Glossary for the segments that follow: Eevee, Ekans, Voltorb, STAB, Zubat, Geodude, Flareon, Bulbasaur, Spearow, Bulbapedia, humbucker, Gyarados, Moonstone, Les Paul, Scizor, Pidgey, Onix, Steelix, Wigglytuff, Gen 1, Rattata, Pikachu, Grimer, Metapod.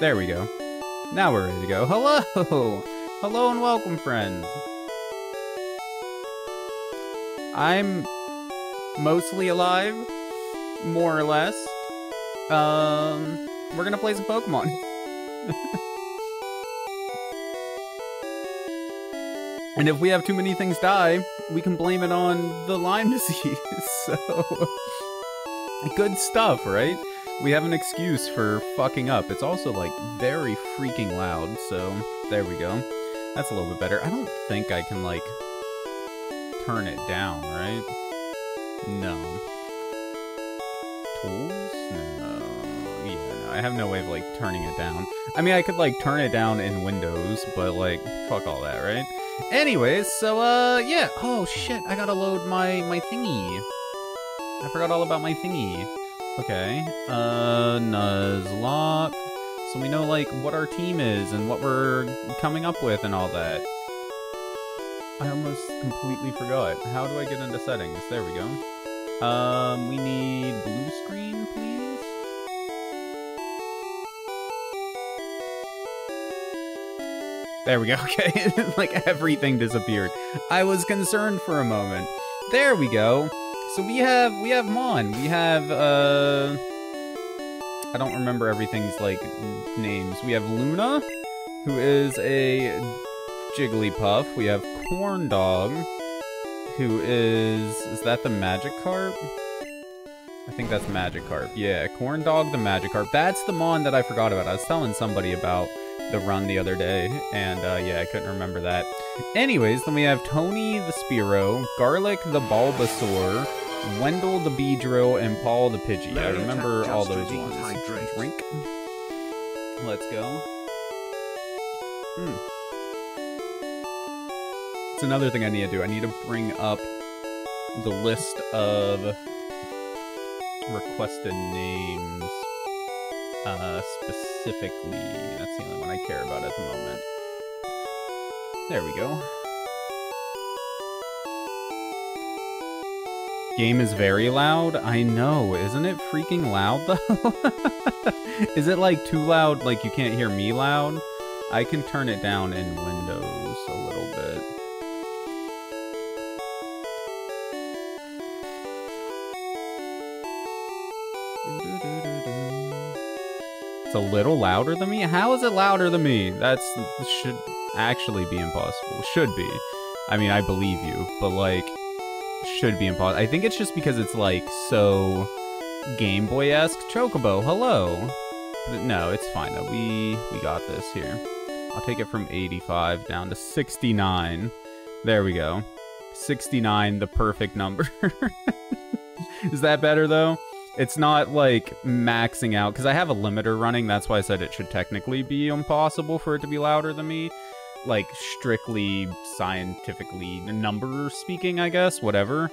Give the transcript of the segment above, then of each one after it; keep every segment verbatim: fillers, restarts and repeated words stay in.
There we go. Now we're ready to go. Hello! Hello and welcome, friends! I'm mostly alive, more or less. Um, we're gonna play some Pokemon. And if we have too many things die, we can blame it on the Lyme disease, so... Good stuff, right? We have an excuse for fucking up. It's also, like, very freaking loud, so... There we go. That's a little bit better. I don't think I can, like... turn it down, right? No. Tools? No. Yeah, no. I have no way of, like, turning it down. I mean, I could, like, turn it down in Windows, but, like, fuck all that, right? Anyways, so, uh, yeah. Oh, shit, I gotta load my, my thingy. I forgot all about my thingy. Okay. Uh, Nuzlocke. So we know, like, what our team is and what we're coming up with and all that. I almost completely forgot. How do I get into settings? There we go. Um, we need blue screen, please? There we go, okay. Like, everything disappeared. I was concerned for a moment. There we go. So we have, we have Mon. We have, uh... I don't remember everything's, like, names. We have Luna, who is a Jigglypuff. We have Corndog, who is... Is that the Magikarp? I think that's Magikarp. Yeah, Corndog the Magikarp. That's the Mon that I forgot about. I was telling somebody about the run the other day, and uh, yeah, I couldn't remember that. Anyways, then we have Tony the Spearow, Garlic the Bulbasaur, Wendell the Beedrill, and Paul the Pidgey. I remember all those ones. Drink. Let's go. Hmm. It's another thing I need to do. I need to bring up the list of requested names uh, specifically. That's the only one I care about at the moment. There we go. Game is very loud. I know. Isn't it freaking loud, though? Is it, like, too loud, like you can't hear me loud? I can turn it down in Windows a little bit. It's a little louder than me? How is it louder than me? That's... should actually be impossible. Should be. I mean, I believe you, but, like... should be impossible. I think it's just because it's, like, so Game Boy-esque. Chocobo, hello! But no, it's fine, though. We, we got this here. I'll take it from eighty-five down to sixty-nine. There we go. sixty-nine, the perfect number. Is that better, though? It's not, like, maxing out, because I have a limiter running. That's why I said it should technically be impossible for it to be louder than me. Like, strictly scientifically number speaking, I guess, whatever.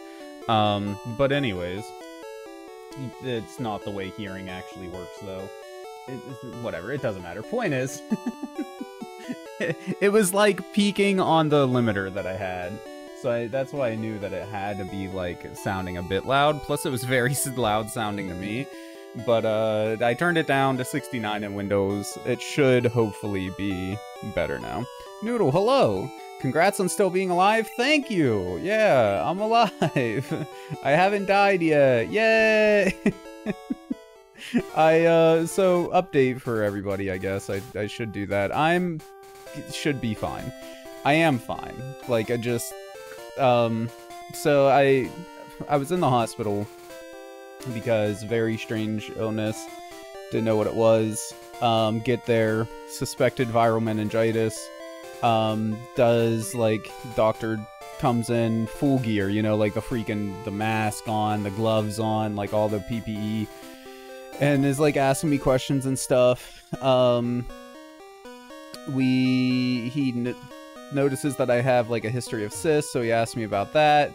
Um, but anyways, it's not the way hearing actually works, though. It, it, whatever, it doesn't matter. Point is, it, it was like peaking on the limiter that I had. So I, that's why I knew that it had to be, like, sounding a bit loud. Plus, it was very loud sounding to me. But uh, I turned it down to sixty-nine in Windows. It should hopefully be better now. Noodle, hello! Congrats on still being alive. Thank you! Yeah, I'm alive. I haven't died yet. Yay! I, uh, so, update for everybody, I guess. I, I should do that. I'm... should be fine. I am fine. Like, I just... Um, so I... I was in the hospital... because very strange illness, didn't know what it was, um, get there, suspected viral meningitis, um, does, like, doctor comes in full gear, you know, like the freaking, the mask on, the gloves on, like all the P P E, and is, like, asking me questions and stuff. Um, we, he n- notices that I have, like, a history of cysts, so he asked me about that.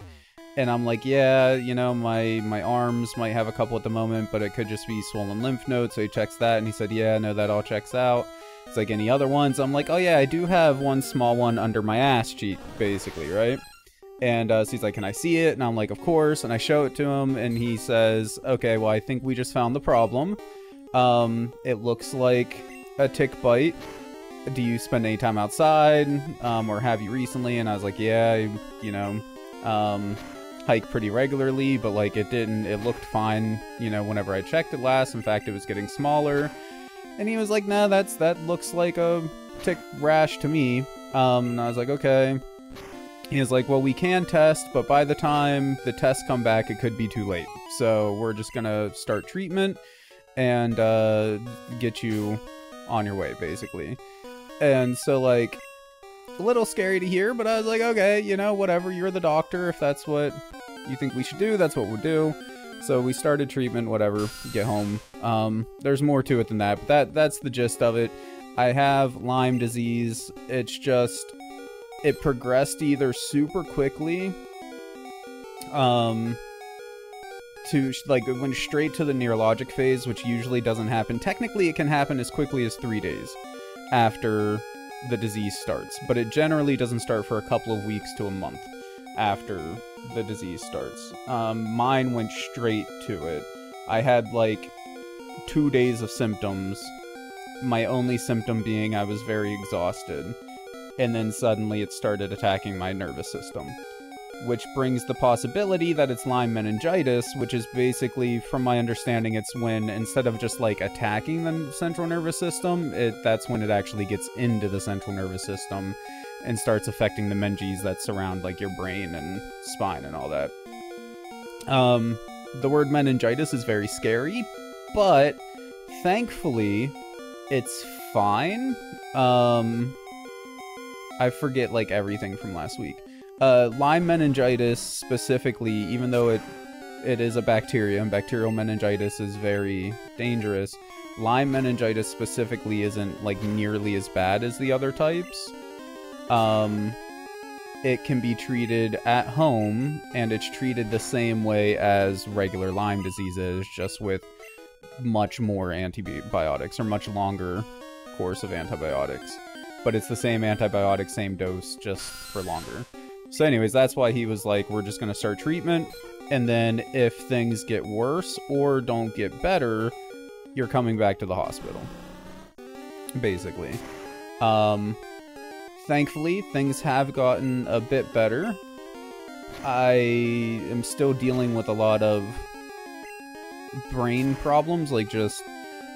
And I'm like, yeah, you know, my, my arms might have a couple at the moment, but it could just be swollen lymph nodes. So he checks that, and he said, yeah, no, that all checks out. It's like, any other ones? I'm like, oh, yeah, I do have one small one under my ass cheek, basically, right? And uh, so he's like, can I see it? And I'm like, of course. And I show it to him, and he says, okay, well, I think we just found the problem. Um, it looks like a tick bite. Do you spend any time outside, um, or have you recently? And I was like, yeah, you know, um, hike pretty regularly, but like it didn't, it looked fine, you know, whenever I checked it last. In fact, it was getting smaller. And he was like, nah, that's, that looks like a tick rash to me. Um, and I was like, okay. He was like, well, we can test, but by the time the tests come back, it could be too late. So we're just gonna start treatment and uh, get you on your way, basically. And so, like, a little scary to hear, but I was like, okay, you know, whatever, you're the doctor. If that's what you think we should do, that's what we'll do. So we started treatment, whatever, get home. Um, there's more to it than that, but that, that's the gist of it. I have Lyme disease. It's just, it progressed either super quickly, um, to, like, it went straight to the neurologic phase, which usually doesn't happen. Technically, it can happen as quickly as three days. After the disease starts, but it generally doesn't start for a couple of weeks to a month after the disease starts. Um, mine went straight to it. I had like two days of symptoms, my only symptom being I was very exhausted, and then suddenly it started attacking my nervous system, which brings the possibility that it's Lyme meningitis, which is basically, from my understanding, it's when, instead of just, like, attacking the central nervous system, it, that's when it actually gets into the central nervous system and starts affecting the meninges that surround, like, your brain and spine and all that. Um, the word meningitis is very scary, but thankfully, it's fine. Um, I forget, like, everything from last week. Uh, Lyme meningitis specifically, even though it it is a bacteria, and bacterial meningitis is very dangerous, Lyme meningitis specifically isn't, like, nearly as bad as the other types. Um, it can be treated at home, and it's treated the same way as regular Lyme disease is, just with much more antibiotics, or much longer course of antibiotics. But it's the same antibiotic, same dose, just for longer. So anyways, that's why he was like, we're just going to start treatment, and then if things get worse or don't get better, you're coming back to the hospital, basically. Um, thankfully, things have gotten a bit better. I am still dealing with a lot of brain problems, like just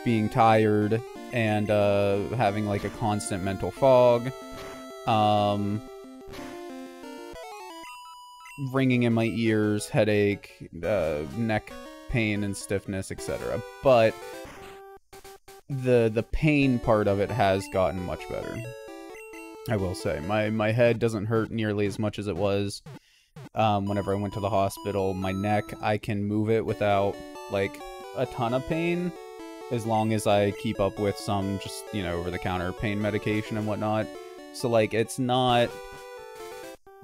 being tired and uh, having like a constant mental fog. Um... Ringing in my ears, headache, uh, neck pain and stiffness, et cetera. But the the pain part of it has gotten much better. I will say, my my head doesn't hurt nearly as much as it was um, whenever I went to the hospital. My neck, I can move it without like a ton of pain, as long as I keep up with some just you know over-the-counter pain medication and whatnot. So like it's not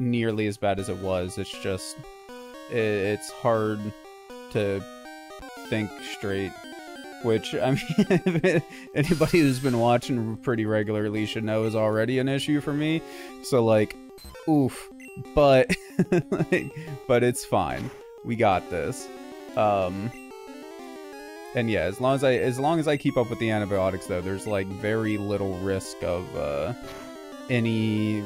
nearly as bad as it was. It's just it, it's hard to think straight, which I mean anybody who's been watching pretty regularly should know is already an issue for me. So like oof, but like, but it's fine, we got this. Um and yeah, as long as I as long as I keep up with the antibiotics, though, there's like very little risk of uh any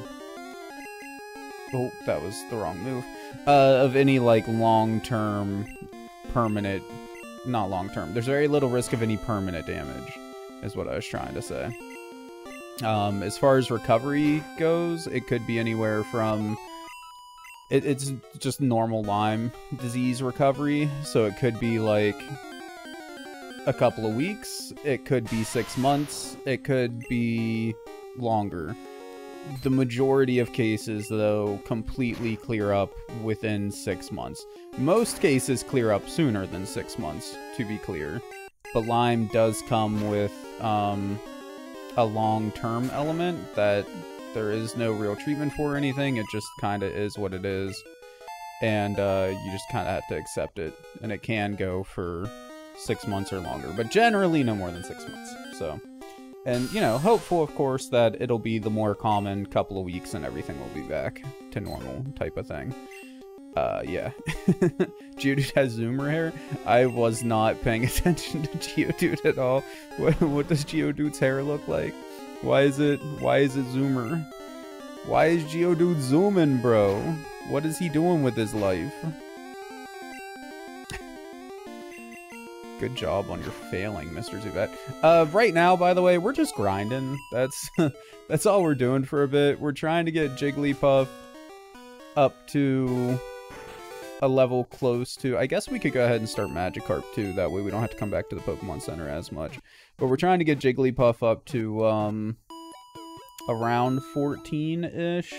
Oh, that was the wrong move. Uh, of any, like, long-term, permanent... Not long-term. There's very little risk of any permanent damage, is what I was trying to say. Um, as far as recovery goes, it could be anywhere from... It, it's just normal Lyme disease recovery, so it could be, like, a couple of weeks. It could be six months. It could be longer. The majority of cases, though, completely clear up within six months. Most cases clear up sooner than six months, to be clear. But Lyme does come with um, a long-term element that there is no real treatment for or anything. It just kind of is what it is. And uh, you just kind of have to accept it. And it can go for six months or longer. But generally, no more than six months. So... And, you know, hopeful, of course, that it'll be the more common couple of weeks and everything will be back to normal type of thing. Uh, yeah. Geodude has zoomer hair? I was not paying attention to Geodude at all. What, what does Geodude's hair look like? Why is it, why is it zoomer? Why is Geodude zooming, bro? What is he doing with his life? Good job on your failing, Mister Zubat. Uh, right now, by the way, we're just grinding. That's, that's all we're doing for a bit. We're trying to get Jigglypuff up to a level close to... I guess we could go ahead and start Magikarp, too. That way we don't have to come back to the Pokemon Center as much. But we're trying to get Jigglypuff up to um, around fourteen-ish.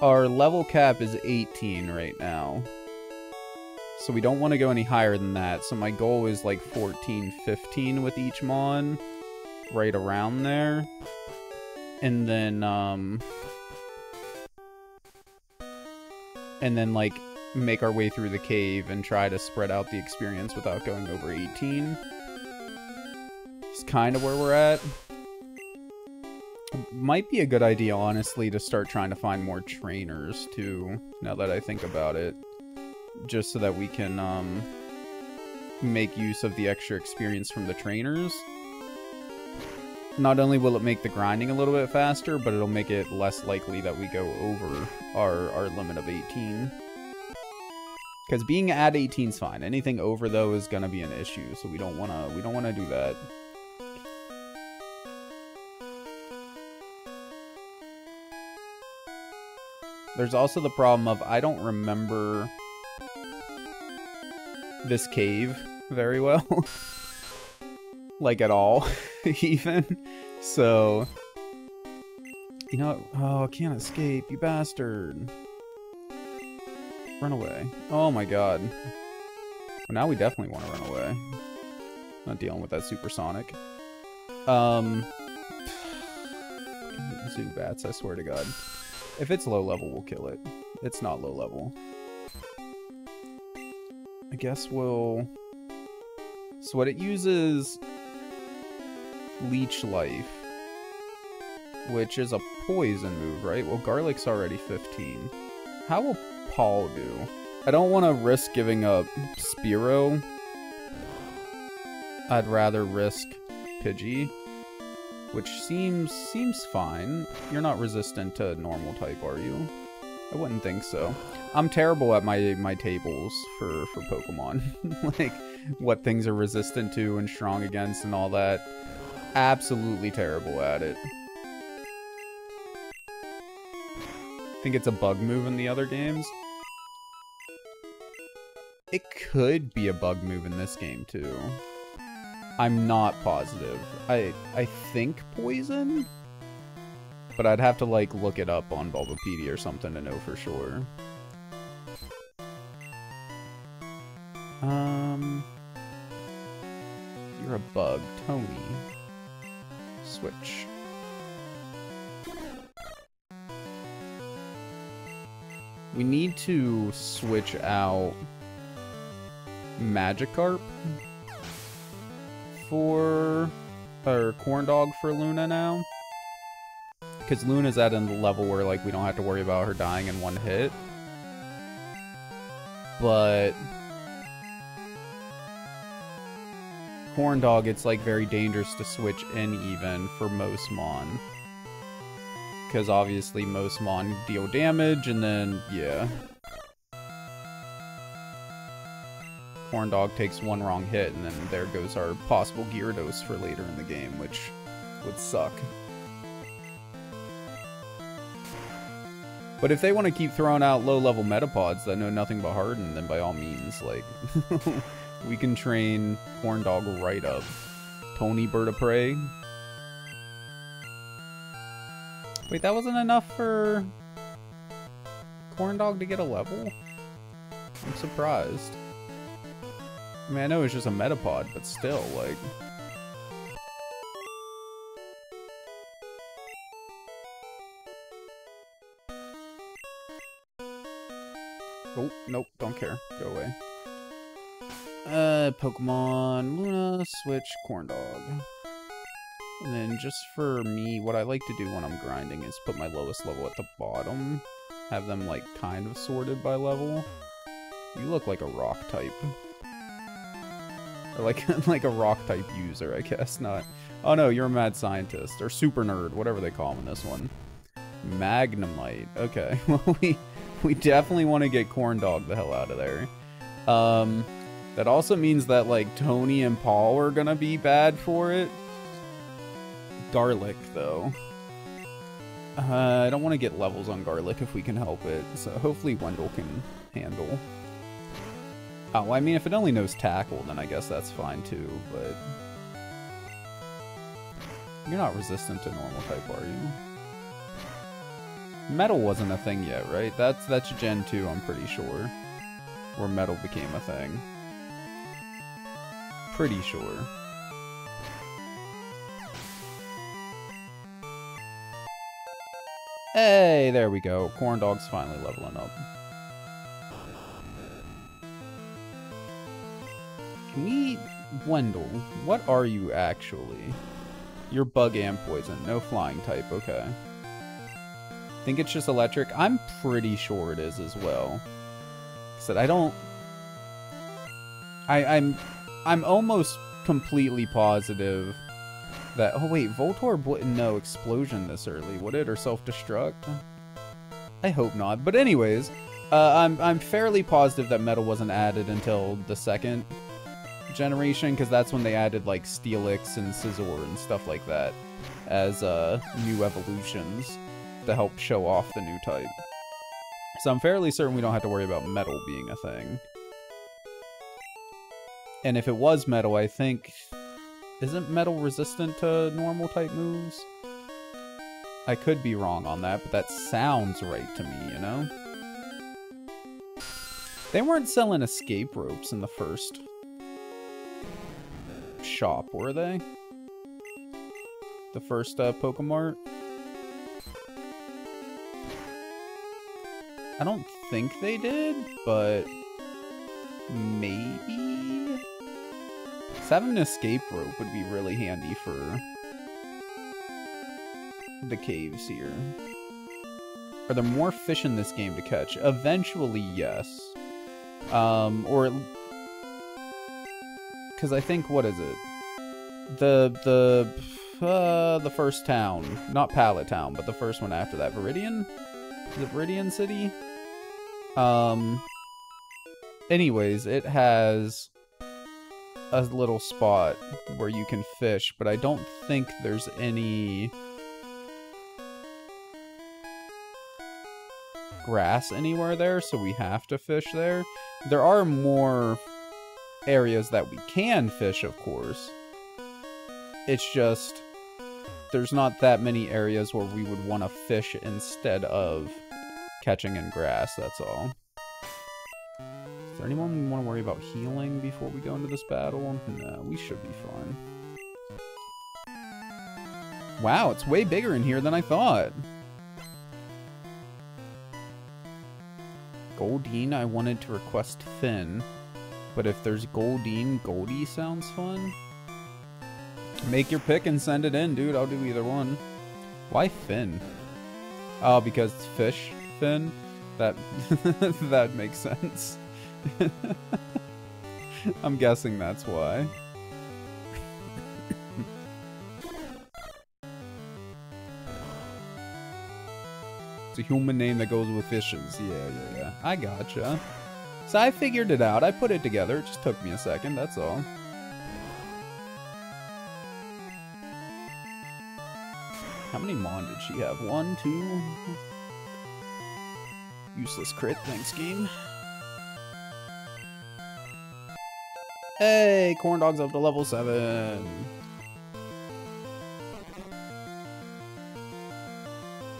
Our level cap is eighteen right now. So we don't want to go any higher than that. So my goal is like fourteen, fifteen with each Mon. Right around there. And then, um... and then, like, make our way through the cave and try to spread out the experience without going over eighteen. It's kind of where we're at. Might be a good idea, honestly, to start trying to find more trainers, too, now that I think about it. Just so that we can um, make use of the extra experience from the trainers. Not only will it make the grinding a little bit faster, but it'll make it less likely that we go over our, our limit of eighteen. Because being at eighteen is fine. Anything over, though, is going to be an issue, so we don't want to we don't want to do that. There's also the problem of I don't remember this cave very well. Like, at all, even. So, you know, oh, I can't escape, you bastard. Run away. Oh my god. Well, now we definitely want to run away. Not dealing with that supersonic. Um, Zubats, I swear to god. If it's low level, we'll kill it. It's not low level. I guess we'll... So what it uses... Leech Life, which is a poison move, right? Well, Garlic's already fifteen. How will Paul do? I don't want to risk giving up Spearow. I'd rather risk Pidgey, which seems seems fine. You're not resistant to normal type, are you? I wouldn't think so. I'm terrible at my my tables for for Pokemon, like what things are resistant to and strong against and all that. Absolutely terrible at it. I think it's a bug move in the other games. It could be a bug move in this game too. I'm not positive. I I think poison, but I'd have to like look it up on Bulbapedia or something to know for sure. Um, you're a bug, Tony. Switch. We need to switch out Magikarp for, or Corndog for Luna now. Because Luna's at a level where like we don't have to worry about her dying in one hit. But Corndog, it's like very dangerous to switch in even for most Mon. Because obviously most Mon deal damage, and then, yeah. Corndog takes one wrong hit, and then there goes our possible Gyarados for later in the game, which would suck. But if they want to keep throwing out low-level Metapods that know nothing but Harden, then by all means, like... We can train Corndog right up. Tony Bird of Prey. Wait, that wasn't enough for Corndog to get a level? I'm surprised. I mean, I know it's just a Metapod, but still, like... Oh, nope, don't care. Go away. Uh, Pokemon, Luna, switch, Corndog. And then just for me, what I like to do when I'm grinding is put my lowest level at the bottom. have them like kind of sorted by level. You look like a rock type. Or like like a rock type user, I guess. Not. Oh no, you're a mad scientist or super nerd, whatever they call him in this one. Magnemite. Okay. Well, we we definitely want to get Corndog the hell out of there. Um, that also means that like Tony and Paul are gonna be bad for it. Garlic though. Uh, I don't want to get levels on Garlic if we can help it, so hopefully Wendell can handle. Oh, well, I mean, if it only knows Tackle, then I guess that's fine too, but... You're not resistant to normal type, are you? Metal wasn't a thing yet, right? That's, that's Gen two, I'm pretty sure. Where Metal became a thing. Pretty sure. Hey, there we go. Corndog's finally leveling up. Can we... Wendell, what are you actually? You're bug and poison. No flying type, okay. Think it's just electric? I'm pretty sure it is as well. Said I don't... I, I'm... I'm almost completely positive... That, oh wait, Voltorb wouldn't know Explosion this early, would it? Or Self-Destruct? I hope not. But anyways, uh, I'm, I'm fairly positive that Metal wasn't added until the second generation, because that's when they added like Steelix and Scizor and stuff like that as uh, new evolutions to help show off the new type. So I'm fairly certain we don't have to worry about Metal being a thing. And if it was Metal, I think... Isn't Metal resistant to normal type moves? I could be wrong on that, but that sounds right to me, you know? They weren't selling escape ropes in the first shop, were they? The first uh, Pokémart? I don't think they did, but maybe? Having an escape rope would be really handy for the caves here. Are there more fish in this game to catch? Eventually, yes. Um, or... Because I think, what is it? The, the, uh, the first town. Not Pallet Town, but the first one after that. Viridian? Is it Viridian City? Um, anyways, it has... a little spot where you can fish, but I don't think there's any grass anywhere there, so we have to fish there. There are more areas that we can fish, of course. It's just there's not that many areas where we would want to fish instead of catching in grass, that's all. Is there anyone we want to worry about healing before we go into this battle? No, we should be fine. Wow, it's way bigger in here than I thought. Goldeen, I wanted to request Finn. But if there's Goldeen, Goldie sounds fun. Make your pick and send it in, dude. I'll do either one. Why Finn? Oh, because it's fish, Finn? That, that makes sense. I'm guessing that's why. It's a human name that goes with fishes. Yeah, yeah, yeah. I gotcha. So I figured it out. I put it together. It just took me a second, that's all. How many Mon did she have? One, two? Useless crit. Thanks, game. Hey, Corndog's up to level seven.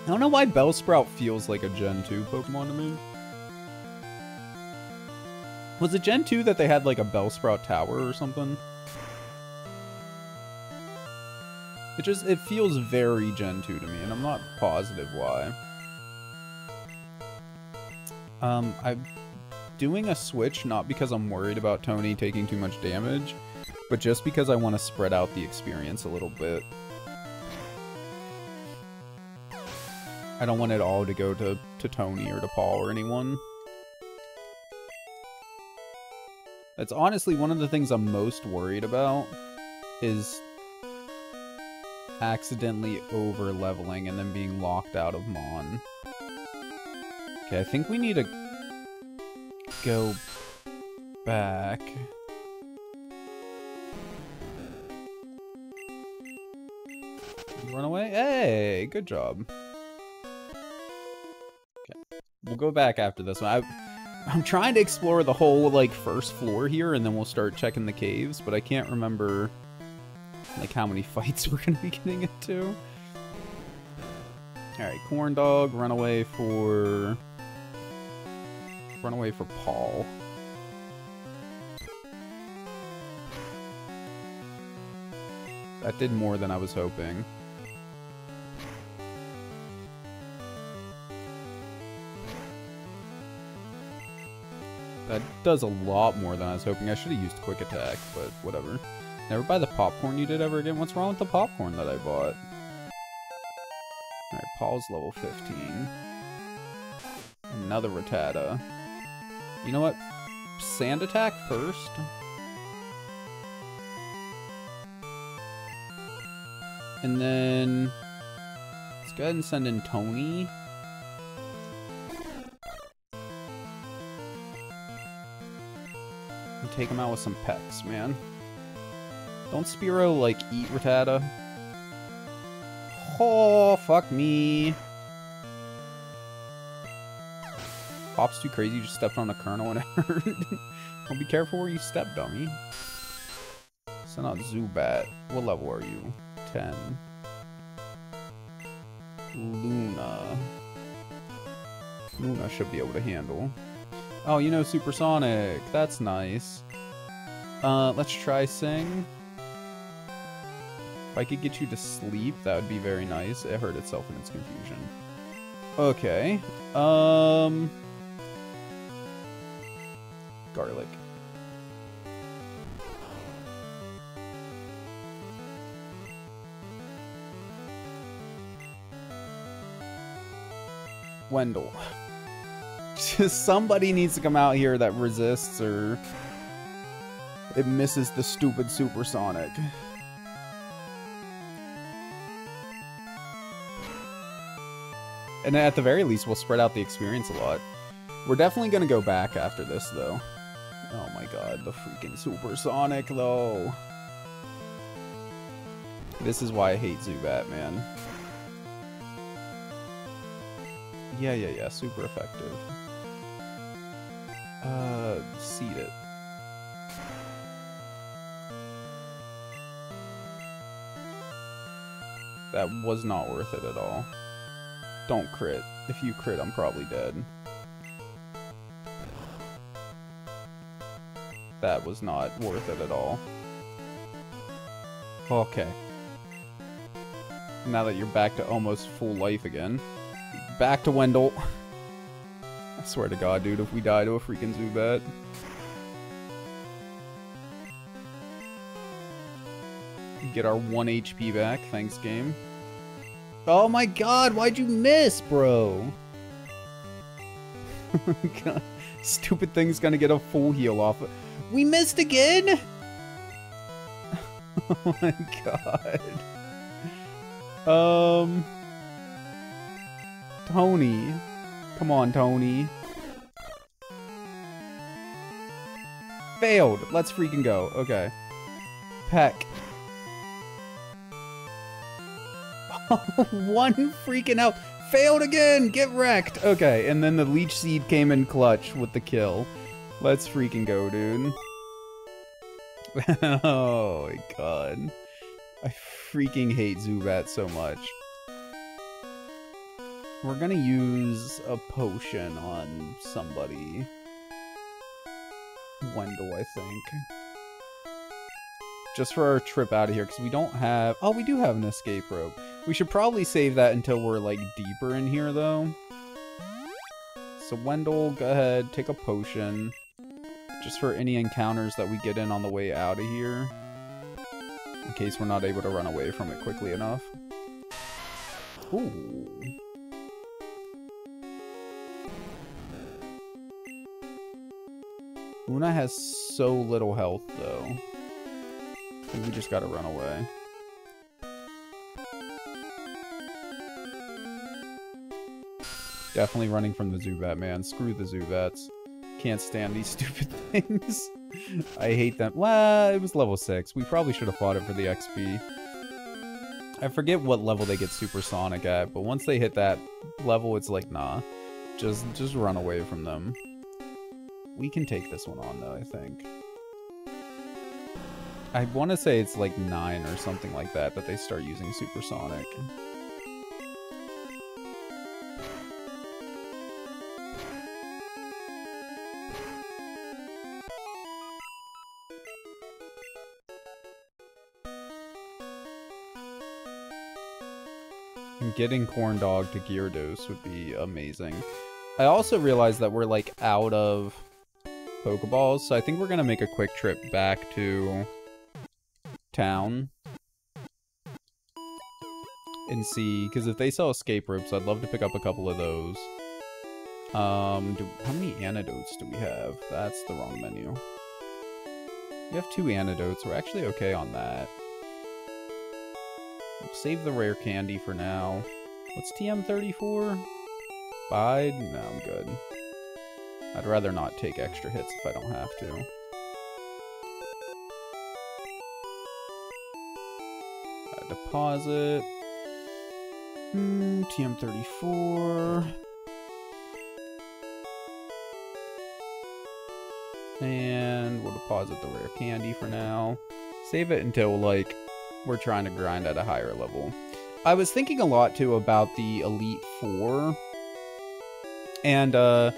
I don't know why Bellsprout feels like a Gen two Pokemon to me. Was it Gen two that they had like a Bellsprout tower or something? It just, it feels very Gen two to me, and I'm not positive why. Um, I... doing a switch, not because I'm worried about Tony taking too much damage, but just because I want to spread out the experience a little bit. I don't want it all to go to, to Tony or to Paul or anyone. That's honestly one of the things I'm most worried about, is accidentally over-leveling and then being locked out of Mon. Okay, I think we need to go back. Run away? Hey, good job. Okay, we'll go back after this one. I I'm trying to explore the whole, like, first floor here, and then we'll start checking the caves, but I can't remember, like, how many fights we're gonna be getting into. Alright, Corn Dog, Runaway for... Runaway for Paul. That did more than I was hoping. That does a lot more than I was hoping. I should have used Quick Attack, but whatever. Never buy the popcorn you did ever again. What's wrong with the popcorn that I bought? Alright, Paul's level fifteen. Another Rattata. You know what? Sand Attack first? And then... let's go ahead and send in Tony. Take him out with some pecks, man. Don't Spearow, like, eat Rattata? Oh, fuck me. Pop's too crazy, you just stepped on a kernel and it hurt. Don't be careful where you step, dummy. Send out Zubat. What level are you? ten. Luna. Luna should be able to handle. Oh, you know Supersonic. That's nice. Uh, let's try Sing. If I could get you to sleep, that would be very nice. It hurt itself in its confusion. Okay. Um... Garlic. Wendell. Somebody needs to come out here that resists or it misses the stupid supersonic. And at the very least, we'll spread out the experience a lot. We're definitely going to go back after this, though. Oh my god, the freaking supersonic, though. This is why I hate Zubat, man. Yeah, yeah, yeah, super effective. Uh, seed it. That was not worth it at all. Don't crit. If you crit, I'm probably dead. That was not worth it at all. Okay. Now that you're back to almost full life again. Back to Wendell. I swear to God, dude, if we die to a freaking Zubat. Get our one H P back. Thanks, game. Oh my god, why'd you miss, bro? God, stupid thing's gonna get a full heal off. We missed again? Oh my god. Um... Tony. Come on, Tony. Failed. Let's freaking go. Okay. Peck. One freaking out. Failed again. Get wrecked. Okay, and then the leech seed came in clutch with the kill. Let's freaking go, dude. Oh my god. I freaking hate Zubat so much. We're gonna use a potion on somebody. Wendell, I think. Just for our trip out of here, because we don't have... oh, we do have an escape rope. We should probably save that until we're, like, deeper in here, though. So, Wendell, go ahead, take a potion. Just for any encounters that we get in on the way out of here. In case we're not able to run away from it quickly enough. Ooh. Luna has so little health, though. I think we just gotta run away. Definitely running from the Zubat, man. Screw the Zubats. Can't stand these stupid things. I hate them. Well, it was level six. We probably should have fought it for the X P. I forget what level they get supersonic at, but once they hit that level, it's like, nah. Just, just run away from them. We can take this one on, though, I think. I want to say it's like nine or something like that that they start using supersonic. Getting Corndog to Gyarados would be amazing. I also realized that we're like out of Pokeballs, so I think we're gonna make a quick trip back to town and see, because if they sell escape ropes, I'd love to pick up a couple of those. Um, do, how many antidotes do we have? That's the wrong menu. We have two antidotes. We're actually okay on that. Save the rare candy for now. What's T M thirty-four? Bide? No, I'm good. I'd rather not take extra hits if I don't have to. Uh, deposit. Hmm, T M thirty-four. And we'll deposit the rare candy for now. Save it until, like, we're trying to grind at a higher level. I was thinking a lot, too, about the Elite Four. And uh,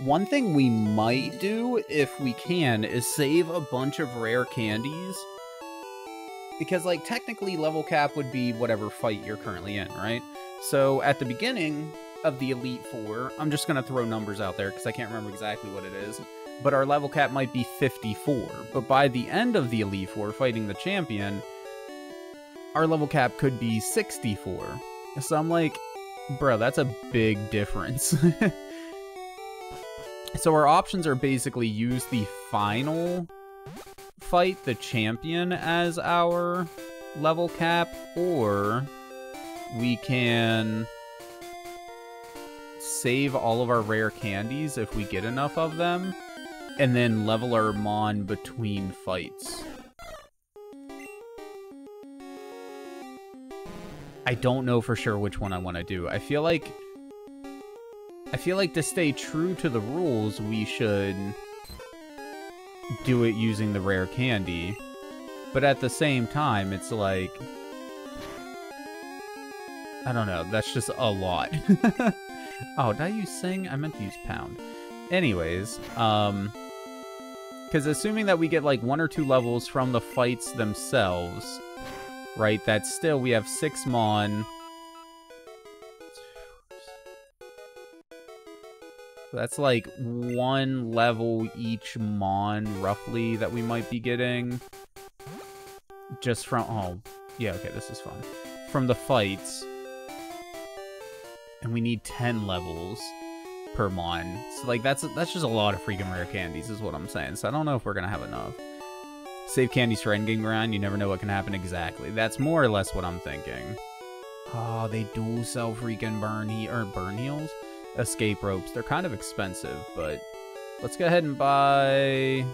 one thing we might do, if we can, is save a bunch of rare candies. Because, like, technically level cap would be whatever fight you're currently in, right? So at the beginning of the Elite Four, I'm just going to throw numbers out there because I can't remember exactly what it is. But our level cap might be fifty-four. But by the end of the Elite Four, fighting the champion, our level cap could be sixty-four. So I'm like, bro, that's a big difference. So our options are basically use the final fight, the champion, as our level cap, or we can save all of our rare candies if we get enough of them, and then level our mon between fights. I don't know for sure which one I want to do. I feel like... I feel like to stay true to the rules, we should do it using the rare candy. But at the same time, it's like... I don't know. That's just a lot. Oh, did I use Sing? I meant to use Pound. Anyways, um... because assuming that we get, like, one or two levels from the fights themselves... right, that's still, we have six mon. That's like one level each mon, roughly, that we might be getting. Just from, oh, yeah, okay, this is fun. From the fights. And we need ten levels per mon. So, like, that's, that's just a lot of freaking rare candies, is what I'm saying. So I don't know if we're going to have enough. Save candies for endgame grind, you never know what can happen exactly. That's more or less what I'm thinking. Oh, they dual sell freaking burn he or burn heals? Escape ropes. They're kind of expensive, but let's go ahead and buy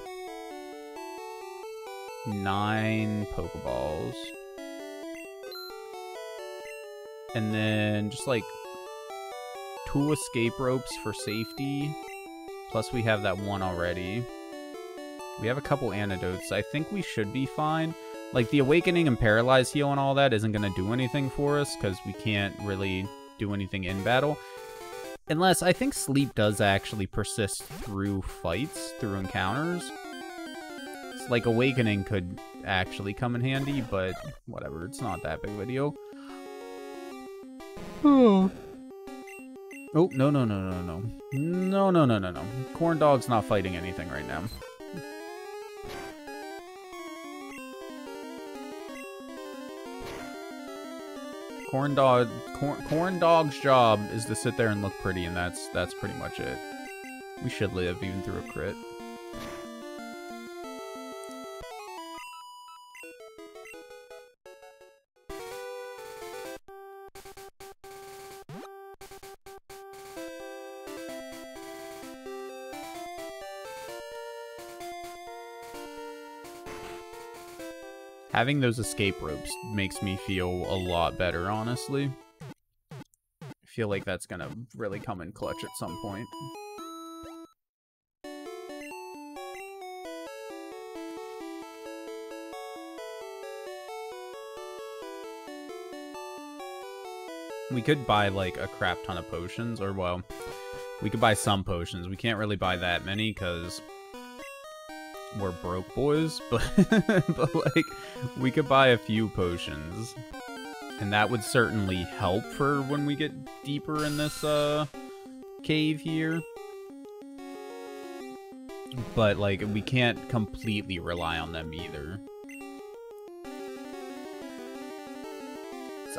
nine Pokeballs. And then just like two escape ropes for safety. Plus we have that one already. We have a couple antidotes. I think we should be fine. Like, the Awakening and Paralyze heal and all that isn't going to do anything for us, because we can't really do anything in battle. Unless, I think Sleep does actually persist through fights, through encounters. It's like, Awakening could actually come in handy, but whatever, it's not that big of a deal. Oh. Oh, no, no, no, no, no. No, no, no, no, no. Corndog's not fighting anything right now. Corndog, corn, Corndog's job is to sit there and look pretty, and that's that's pretty much it. We should live, even through a crit. Having those escape ropes makes me feel a lot better, honestly. I feel like that's gonna really come in clutch at some point. We could buy, like, a crap ton of potions, or, well, we could buy some potions. We can't really buy that many, because we're broke boys, but, but, like, we could buy a few potions. And that would certainly help for when we get deeper in this, uh, cave here. But, like, we can't completely rely on them either.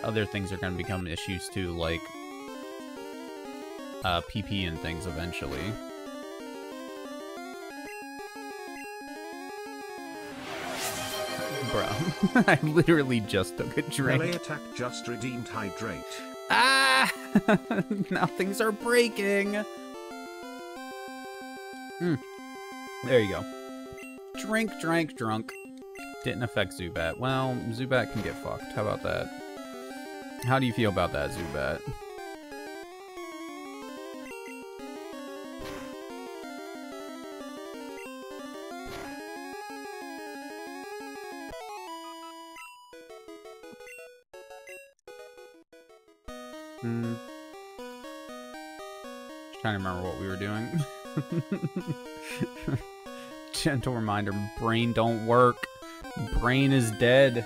Other things are going to become issues too, like uh, P P and things eventually. Bruh, I literally just took a drink. Melee attack just redeemed hydrate. Ah! Now things are breaking! Mm. There you go. Drink, drank, drunk. Didn't affect Zubat. Well, Zubat can get fucked. How about that? How do you feel about that, Zubat? Hmm. Just trying to remember what we were doing. Gentle reminder, brain don't work. Brain is dead.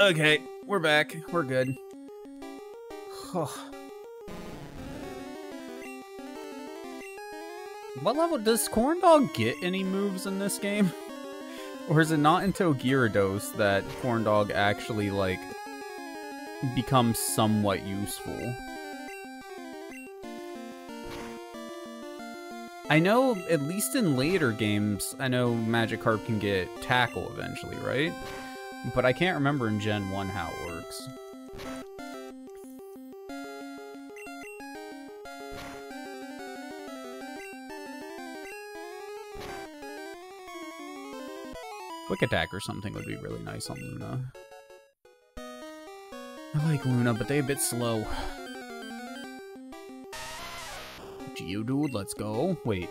Okay, we're back. We're good. What level does Corndog get any moves in this game? Or is it not until Gyarados that Corndog actually, like, becomes somewhat useful? I know, at least in later games, I know Magikarp can get Tackle eventually, right? But I can't remember in Gen one how it works. Quick Attack or something would be really nice on Luna. I like Luna, but they a bit slow. Geodude, let's go. Wait.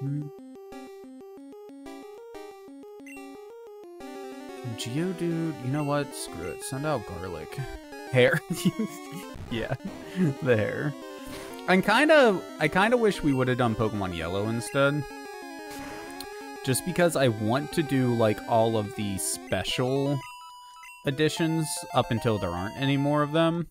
Hmm. Geodude, you know what? Screw it. Send out Garlic. Hair. Yeah, the hair. I'm kind of, I kind of wish we would have done Pokemon Yellow instead. Just because I want to do, like, all of the special editions up until there aren't any more of them.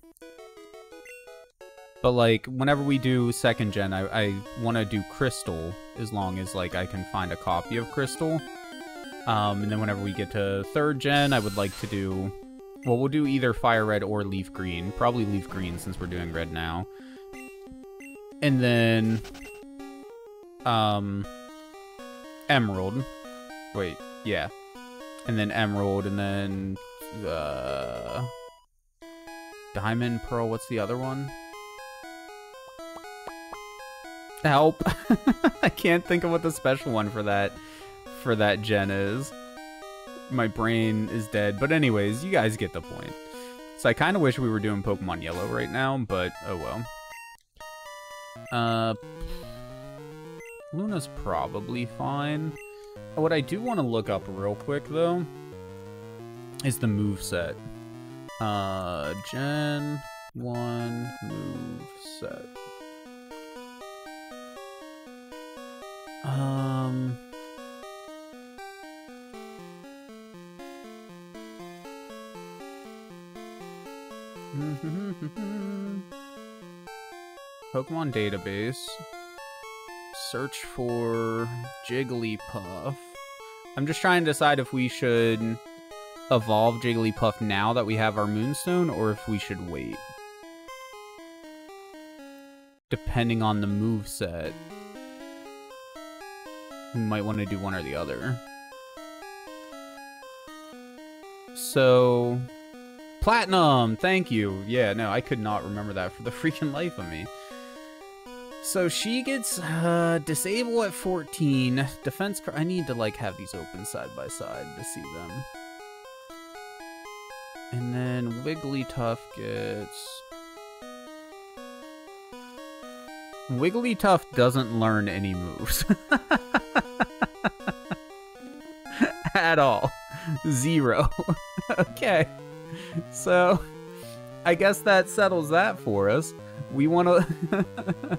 But, like, whenever we do second gen, I, I want to do Crystal as long as, like, I can find a copy of Crystal. Um, and then whenever we get to third gen, I would like to do, well, we'll do either Fire Red or Leaf Green. Probably Leaf Green since we're doing Red now. And then, um, Emerald. Wait, yeah. And then Emerald, and then, uh, Diamond, Pearl, what's the other one? Help. I can't think of what the special one for that. For that gen is. My brain is dead, but anyways, you guys get the point. So I kind of wish we were doing Pokemon Yellow right now, but oh well. Uh, Luna's probably fine. What I do want to look up real quick though is the moveset. Uh, Gen one moveset. Um. Pokemon database. Search for Jigglypuff. I'm just trying to decide if we should evolve Jigglypuff now that we have our Moonstone, or if we should wait. Depending on the moveset, we might want to do one or the other. So... Platinum! Thank you! Yeah, no, I could not remember that for the freaking life of me. So she gets uh, disable at fourteen. Defense card. I need to like have these open side by side to see them. And then Wigglytuff gets. Wigglytuff doesn't learn any moves. At all. Zero. Okay. So, I guess that settles that for us. We want to...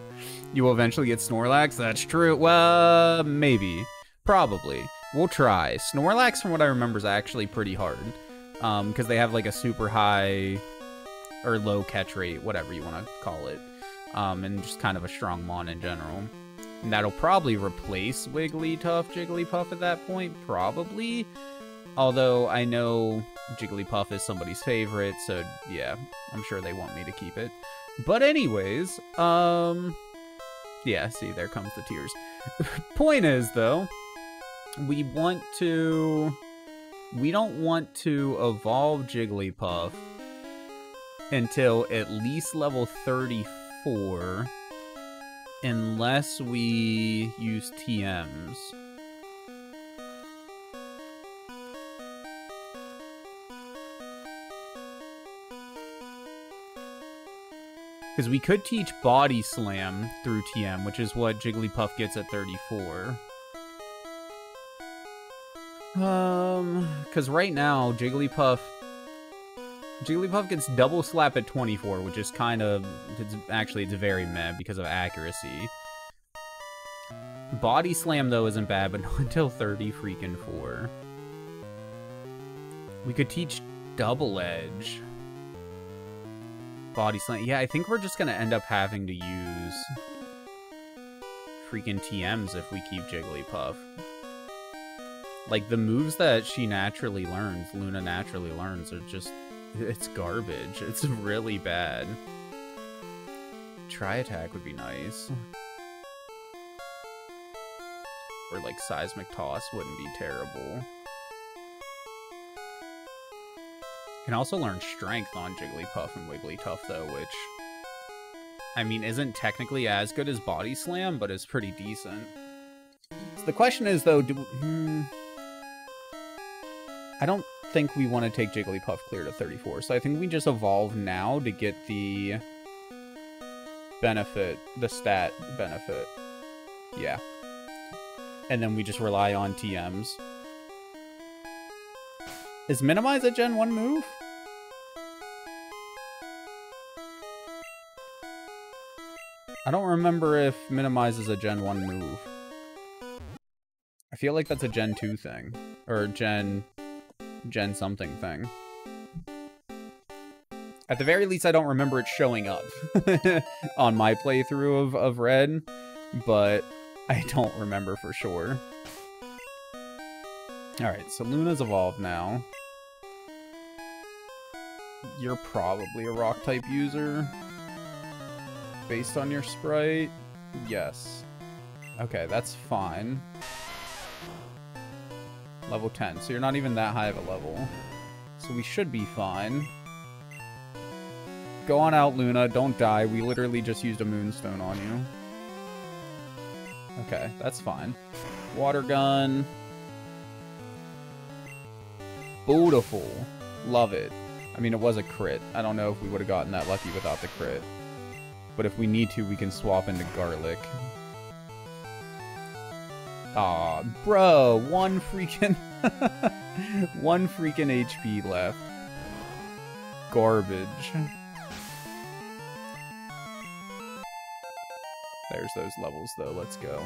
You will eventually get Snorlax? That's true. Well, maybe. Probably. We'll try. Snorlax, from what I remember, is actually pretty hard. Um, because they have, like, a super high... or low catch rate, whatever you want to call it. Um, and just kind of a strong mon in general. And that'll probably replace Wigglytuff, Jigglypuff at that point, probably. Although I know Jigglypuff is somebody's favorite, so yeah, I'm sure they want me to keep it. But anyways, um, yeah, see, there comes the tears. Point is, though, we want to, we don't want to evolve Jigglypuff until at least level thirty-four, unless we use T Ms. Because we could teach Body Slam through T M, which is what Jigglypuff gets at thirty-four. Um, because right now, Jigglypuff... Jigglypuff gets Double Slap at twenty-four, which is kind of... It's, actually, it's very meh because of accuracy. Body Slam, though, isn't bad, but not until thirty freaking four. We could teach Double Edge... Body Slam. Yeah, I think we're just gonna end up having to use freaking T Ms if we keep Jigglypuff. Like, the moves that she naturally learns, Luna naturally learns, are just... It's garbage. It's really bad. Tri-Attack would be nice. Or, like, Seismic Toss wouldn't be terrible. Can also learn Strength on Jigglypuff and Wigglytuff, though, which, I mean, isn't technically as good as Body Slam, but is pretty decent. So the question is, though, do hmm, I don't think we want to take Jigglypuff clear to thirty-four, so I think we just evolve now to get the benefit, the stat benefit. Yeah. And then we just rely on T Ms. Is Minimize a Gen one move? I don't remember if Minimize is a Gen one move. I feel like that's a Gen two thing. Or Gen... Gen something thing. At the very least, I don't remember it showing up on my playthrough of, of Red, but I don't remember for sure. Alright, so Luna's evolved now. You're probably a Rock-type user. Based on your sprite? Yes. Okay, that's fine. Level ten, so you're not even that high of a level. So we should be fine. Go on out, Luna. Don't die. We literally just used a Moonstone on you. Okay, that's fine. Water Gun. Beautiful. Love it. I mean, it was a crit. I don't know if we would have gotten that lucky without the crit. But if we need to, we can swap into Garlic. Aw, bro, one freaking... one freaking H P left. Garbage. There's those levels, though. Let's go.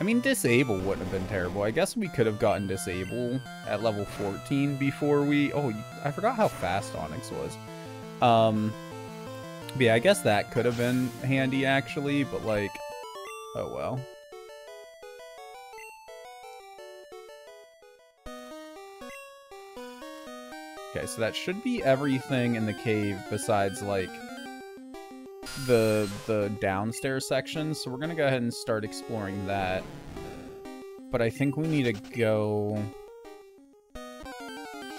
I mean, Disable wouldn't have been terrible. I guess we could have gotten Disable at level fourteen before we... Oh, I forgot how fast Onix was. Um, but yeah, I guess that could have been handy, actually, but, like... Oh, well. Okay, so that should be everything in the cave besides, like... the the downstairs section, so we're gonna go ahead and start exploring that. But I think we need to go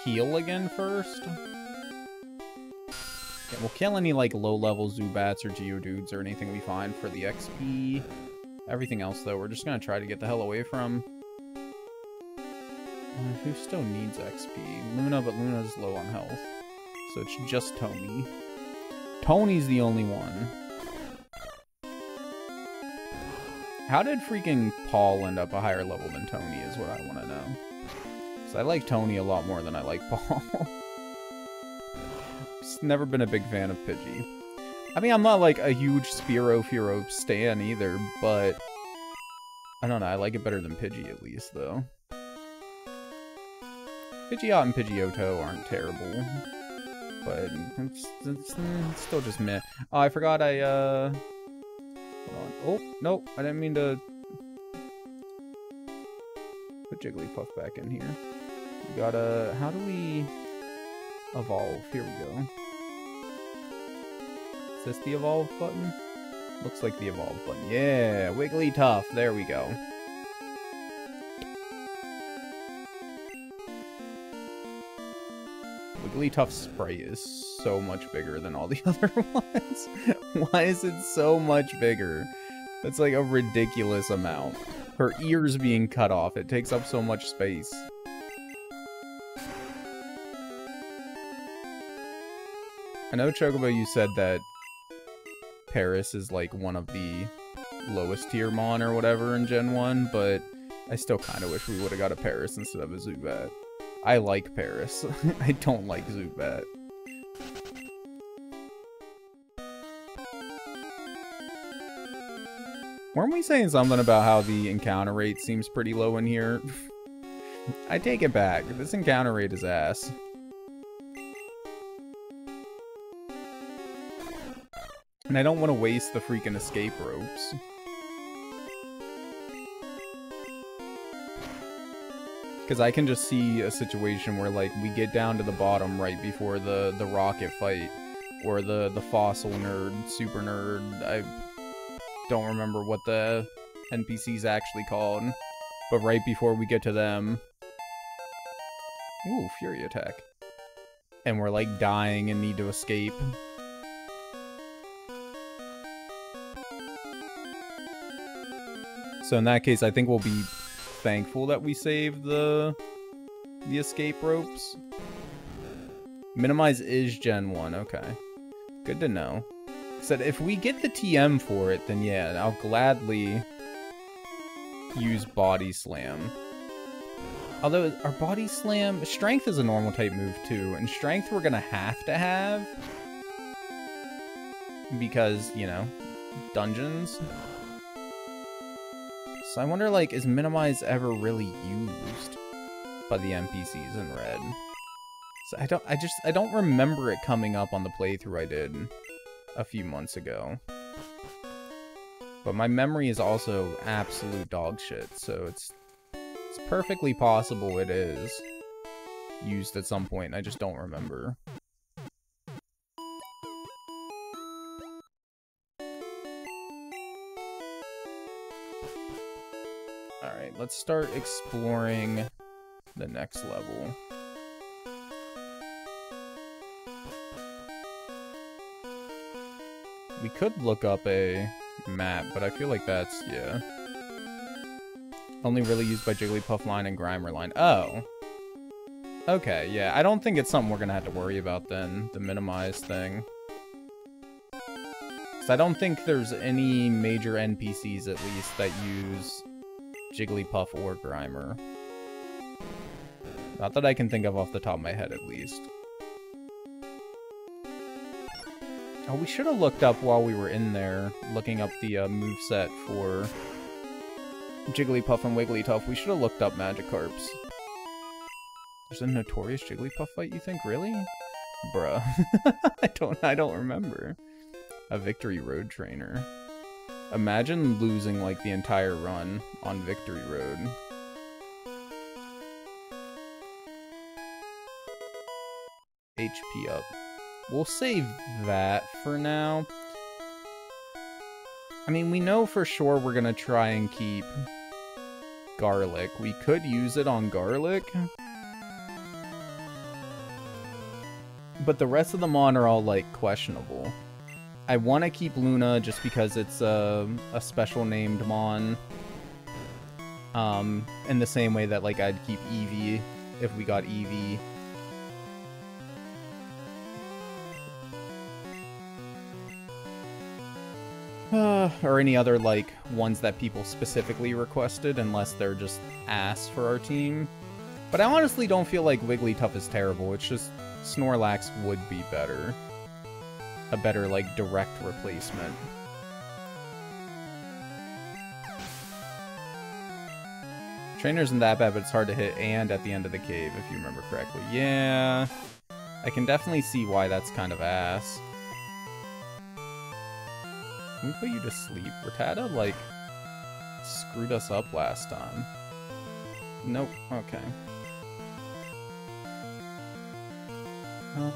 heal again first. Yeah, we'll kill any like low-level Zubats or Geodudes or anything we find for the X P. Everything else, though, we're just gonna try to get the hell away from. Uh, who still needs X P? Luna, but Luna's low on health, so it's just Tony. Tony's the only one. How did freaking Paul end up a higher level than Tony is what I want to know. Because I like Tony a lot more than I like Paul. Just never been a big fan of Pidgey. I mean, I'm not like a huge Spearow Furo stan either, but I don't know, I like it better than Pidgey at least, though. Pidgeot and Pidgeotto aren't terrible, but it's, it's, it's still just meh. Oh, I forgot I, uh... Hold on. Oh, no, I didn't mean to put Jigglypuff back in here. We gotta... How do we evolve? Here we go. Is this the evolve button? Looks like the evolve button. Yeah, Wigglytuff. There we go. Wigglytuff's sprite is so much bigger than all the other ones. Why is it so much bigger? That's like a ridiculous amount. Her ears being cut off, it takes up so much space. I know, Chocobo, you said that Paris is like one of the lowest tier mon or whatever in Gen one, but I still kind of wish we would have got a Paris instead of a Zubat. I like Paris. I don't like Zubat. Weren't we saying something about how the encounter rate seems pretty low in here? I take it back. This encounter rate is ass. And I don't want to waste the freaking escape ropes. Because I can just see a situation where, like, we get down to the bottom right before the, the rocket fight. Or the, the fossil nerd, super nerd. I don't remember what the N P C's actually called. But right before we get to them... Ooh, Fury Attack. And we're, like, dying and need to escape. So in that case, I think we'll be... thankful that we saved the the escape ropes. Minimize is Gen one, okay. Good to know. Said if we get the T M for it, then yeah, I'll gladly use Body Slam. Although, our Body Slam... Strength is a normal type move too, and Strength we're gonna have to have. Because, you know, dungeons... So I wonder, like, is Minimize ever really used by the N P Cs in Red? So I don't, I just, I don't remember it coming up on the playthrough I did a few months ago. But my memory is also absolute dog shit, so it's, it's perfectly possible it is used at some point. I just don't remember. Let's start exploring the next level. We could look up a map, but I feel like that's, yeah. Only really used by Jigglypuff line and Grimer line. Oh. Okay, yeah. I don't think it's something we're going to have to worry about then, the Minimize thing. So I don't think there's any major N P Cs, at least, that use... Jigglypuff or Grimer. Not that I can think of off the top of my head, at least. Oh, we should have looked up while we were in there, looking up the uh, moveset for Jigglypuff and Wigglytuff. We should have looked up Magikarp's. There's a notorious Jigglypuff fight, you think? Really? Bruh. I don't, I don't remember. A Victory Road trainer. Imagine losing, like, the entire run on Victory Road. H P up. We'll save that for now. I mean, we know for sure we're gonna try and keep Garlic. We could use it on Garlic. But the rest of the Mon are all, like, questionable. I want to keep Luna just because it's a, a special named Mon. Um, in the same way that, like, I'd keep Eevee if we got Eevee. Uh, or any other, like, ones that people specifically requested, unless they're just ass for our team. But I honestly don't feel like Wigglytuff is terrible, it's just Snorlax would be better. A better, like, direct replacement. Trainer's in that bad, but it's hard to hit and at the end of the cave, if you remember correctly. Yeah, I can definitely see why that's kind of ass. Can we put you to sleep? Rattata, like, screwed us up last time. Nope, okay. Huh.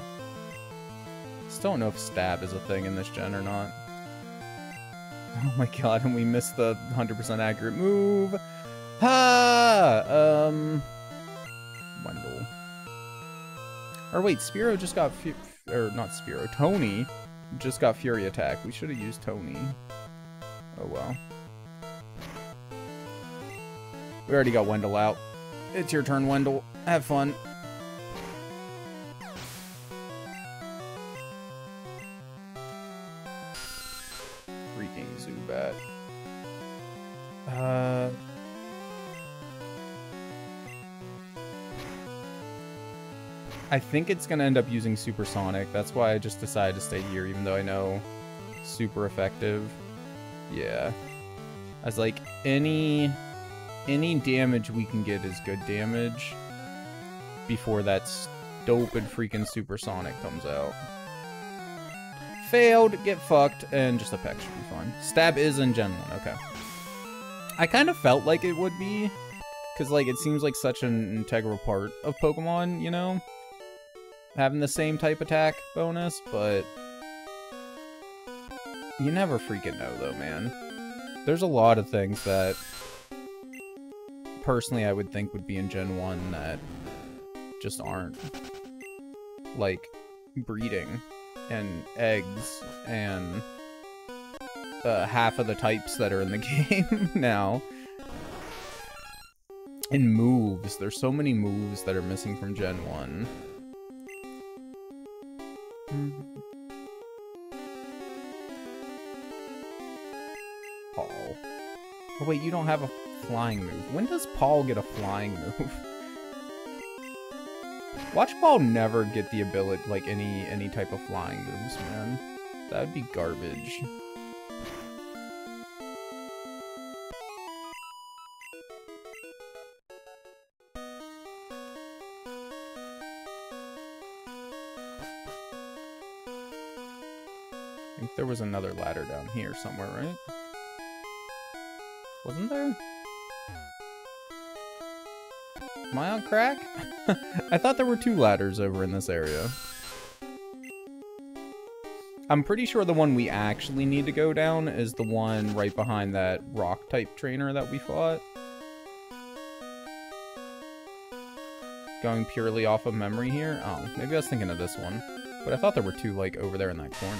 Still don't know if STAB is a thing in this gen or not. Oh my god, and we missed the one hundred percent accurate move! Ha! Um... Wendell. Or wait, Spearow just got... Fu or not Spearow, Tony just got Fury Attack. We should have used Tony. Oh well. We already got Wendell out. It's your turn, Wendell. Have fun. Freaking Zubat. Uh... I think it's going to end up using Supersonic. That's why I just decided to stay here, even though I know super effective. Yeah. I was like, any any damage we can get is good damage before that stupid freaking Supersonic comes out. Failed, get fucked, and just a peck should be fine. STAB is in Gen one, okay. I kind of felt like it would be, because like it seems like such an integral part of Pokemon, you know? Having the same type attack bonus, but you never freaking know, though, man. There's a lot of things that, personally, I would think would be in Gen one that just aren't. Like, breeding, and eggs, and uh, half of the types that are in the game now. And moves. There's so many moves that are missing from Gen one. Paul. Oh wait, you don't have a flying move. When does Paul get a flying move? Watch Paul never get the ability, like any any type of flying moves, man. That would be garbage. There was another ladder down here somewhere, right? Wasn't there? Am I on crack? I thought there were two ladders over in this area. I'm pretty sure the one we actually need to go down is the one right behind that rock-type trainer that we fought. Going purely off of memory here? Oh, maybe I was thinking of this one. But I thought there were two, like, over there in that corner.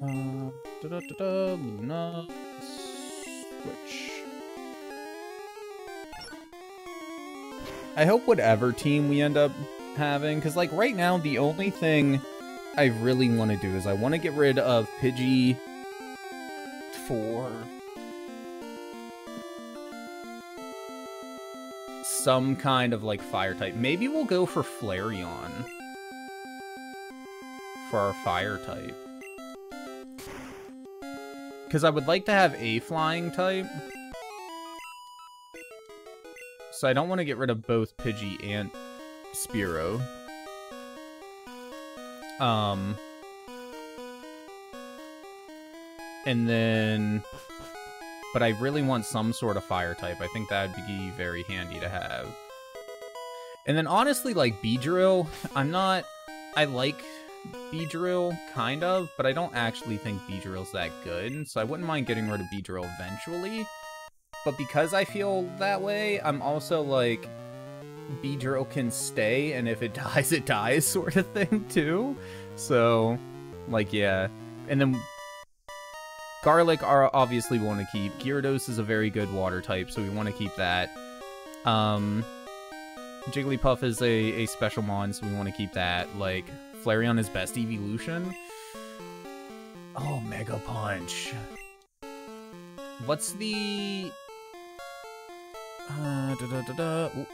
Uh, da da da da, Luna, switch. I hope whatever team we end up having, because like right now the only thing I really want to do is I want to get rid of Pidgey for some kind of like fire type. Maybe we'll go for Flareon for our fire type. Because I would like to have a flying type. So I don't want to get rid of both Pidgey and Spearow. Um, and then... But I really want some sort of fire type. I think that would be very handy to have. And then honestly, like Beedrill, I'm not... I like... Beedrill, kind of, but I don't actually think Beedrill's that good, so I wouldn't mind getting rid of Beedrill eventually. But because I feel that way, I'm also like, Beedrill can stay, and if it dies, it dies sort of thing, too. So, like, yeah. And then Garlic are obviously we want to keep. Gyarados is a very good water type, so we want to keep that. Um, Jigglypuff is a, a special mon, so we want to keep that. Like, Flareon is best evolution. Oh, Mega Punch. What's the... Uh, da da da da... Ooh.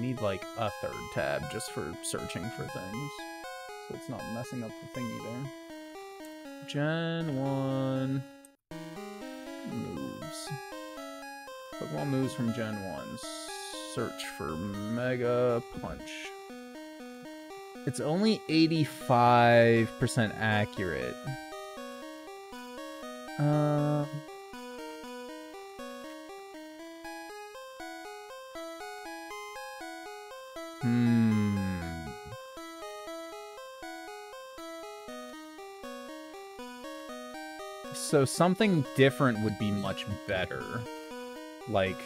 Need like a third tab just for searching for things, so it's not messing up the thing either. Gen one moves. Pokemon moves from Gen one. Search for Mega Punch. It's only eighty-five percent accurate. Uh... Hmm. So something different would be much better. Like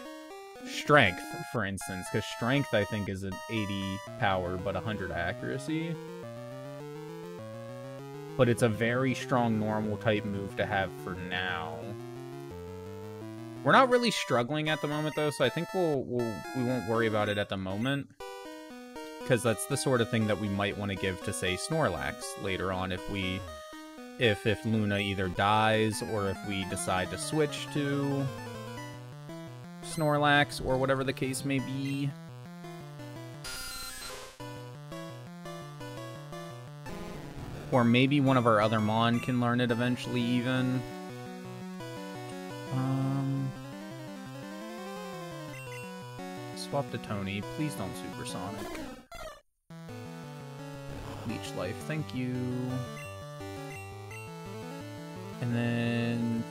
strength, for instance, because strength I think is an eighty power but one hundred accuracy. But it's a very strong normal type move to have for now. We're not really struggling at the moment though, so I think we'll, we'll we won't worry about it at the moment. Because that's the sort of thing that we might want to give to, say, Snorlax later on if we, if if Luna either dies or if we decide to switch to Snorlax or whatever the case may be. Or maybe one of our other Mon can learn it eventually even. Um, swap to Tony. Please don't supersonic. Leech Life, thank you. And then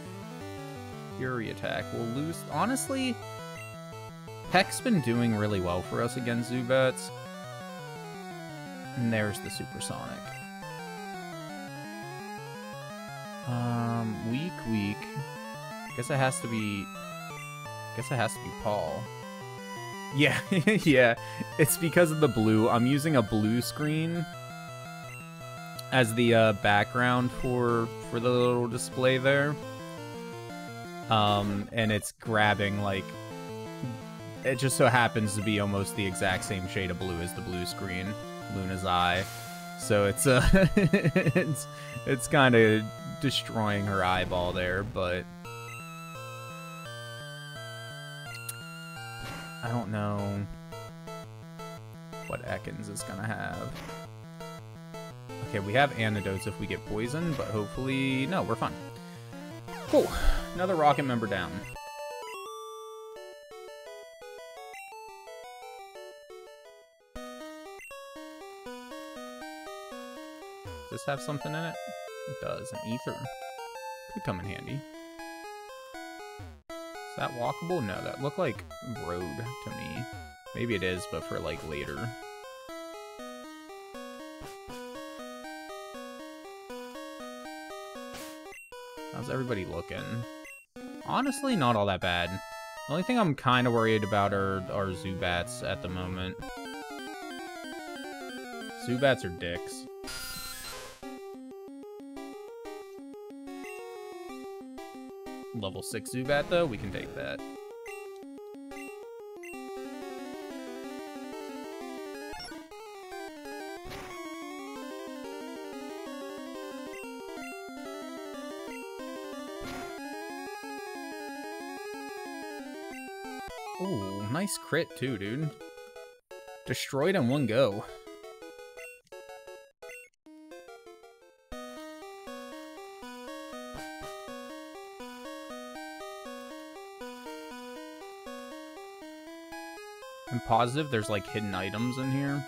Fury Attack. We'll lose. Honestly, Peck's been doing really well for us against Zubats. And there's the supersonic. Um, weak, weak. I guess it has to be. I guess it has to be Paul. Yeah, yeah. It's because of the blue. I'm using a blue screen as the uh, background for for the little display there, um, and it's grabbing like. It just so happens to be almost the exact same shade of blue as the blue screen, Luna's eye. So it's uh, it's it's kind of destroying her eyeball there, but. I don't know what Ekans is gonna have. Okay, we have antidotes if we get poisoned, but hopefully... No, we're fine. Cool. Another Rocket member down. Does this have something in it? It does. An ether. Could come in handy. Is that walkable? No, that looked like road to me. Maybe it is, but for, like, later. How's everybody looking? Honestly, not all that bad. The only thing I'm kind of worried about are, are Zubats at the moment. Zubats are dicks. Level six Zubat, though, we can take that. Oh, nice crit, too, dude. Destroyed in one go. Positive, there's like hidden items in here,